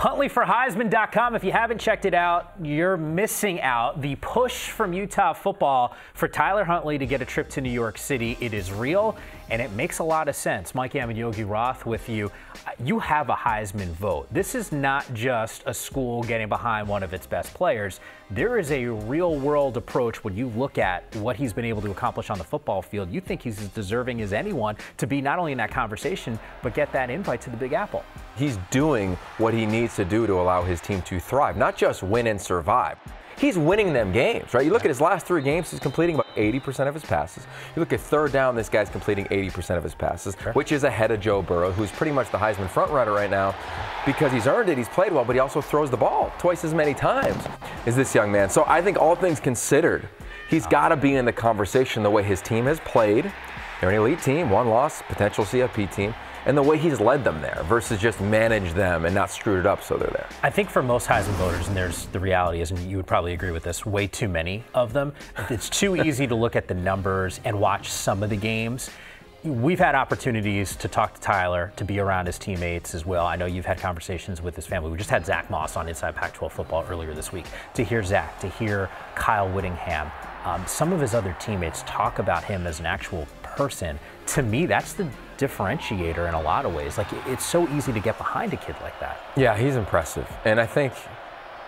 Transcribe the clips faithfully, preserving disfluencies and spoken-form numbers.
Huntley for Heisman dot com. If you haven't checked it out, you're missing out. The push from Utah football for Tyler Huntley to get a trip to New York City, it is real, and it makes a lot of sense. Mike Yam and Yogi Roth with you. You have a Heisman vote. This is not just a school getting behind one of its best players. There is a real-world approach when you look at what he's been able to accomplish on the football field. You think he's as deserving as anyone to be not only in that conversation, but get that invite to the Big Apple. He's doing what he needs to do to allow his team to thrive, not just win and survive. He's winning them games, right? You look at his last three games, he's completing about eighty percent of his passes. You look at third down, this guy's completing eighty percent of his passes, sure, which is ahead of Joe Burrow, who's pretty much the Heisman frontrunner right now because he's earned it, he's played well, but he also throws the ball twice as many times as this young man. So I think all things considered, he's got to be in the conversation the way his team has played. They're an elite team, one loss, potential C F P team. And the way he's led them there versus just managed them and not screwed it up so they're there. I think for most Heisman voters, and there's the reality is, and you would probably agree with this, way too many of them. It's too easy to look at the numbers and watch some of the games. We've had opportunities to talk to Tyler, to be around his teammates as well. I know you've had conversations with his family. We just had Zach Moss on Inside Pac twelve Football earlier this week. To hear Zach, to hear Kyle Whittingham, um, some of his other teammates talk about him as an actual person, to me, that's the differentiator in a lot of ways. Like, it's so easy to get behind a kid like that. Yeah, he's impressive. And I think,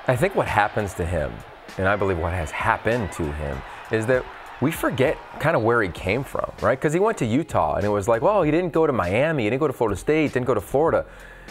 I think what happens to him, and I believe what has happened to him, is that we forget kind of where he came from, right? Because he went to Utah, and it was like, well, he didn't go to Miami, he didn't go to Florida State, didn't go to Florida.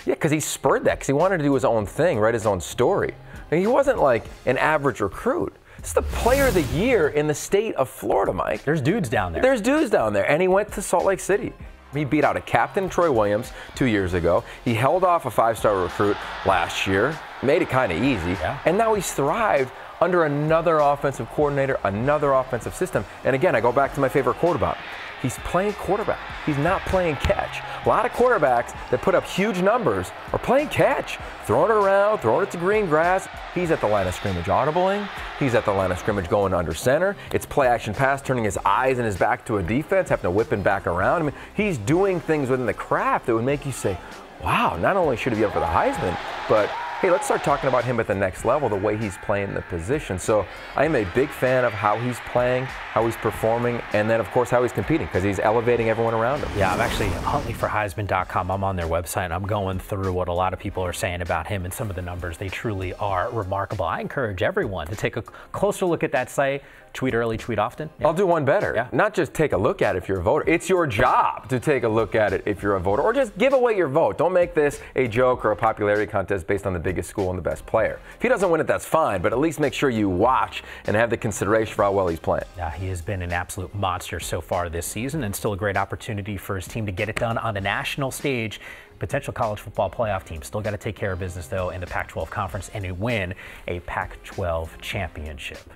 Yeah, because he spurred that, because he wanted to do his own thing, write his own story. And he wasn't like an average recruit. It's the player of the year in the state of Florida, Mike. There's dudes down there. There's dudes down there. And he went to Salt Lake City. He beat out a captain, Troy Williams, two years ago. He held off a five-star recruit last year, made it kind of easy. Yeah. And now he's thrived under another offensive coordinator, another offensive system. And again, I go back to my favorite quote about him. He's playing quarterback. He's not playing catch. A lot of quarterbacks that put up huge numbers are playing catch, throwing it around, throwing it to green grass. He's at the line of scrimmage audibling. He's at the line of scrimmage going under center. It's play action pass, turning his eyes and his back to a defense, having to whip him back around. I mean, he's doing things within the craft that would make you say, wow, not only should he be up for the Heisman, but hey, let's start talking about him at the next level, the way he's playing the position. So I am a big fan of how he's playing, how he's performing, and then, of course, how he's competing, because he's elevating everyone around him. Yeah, I'm actually at Huntley for Heisman dot com. I'm on their website, and I'm going through what a lot of people are saying about him and some of the numbers. They truly are remarkable. I encourage everyone to take a closer look at that site. Tweet early, tweet often. Yeah. I'll do one better. Yeah. Not just take a look at it if you're a voter. It's your job to take a look at it if you're a voter, or just give away your vote. Don't make this a joke or a popularity contest based on the biggest school and the best player. If he doesn't win it, that's fine, but at least make sure you watch and have the consideration for how well he's playing. Yeah, he has been an absolute monster so far this season, and still a great opportunity for his team to get it done on the national stage. Potential college football playoff team. Still got to take care of business, though, in the Pac twelve conference and win a Pac twelve championship.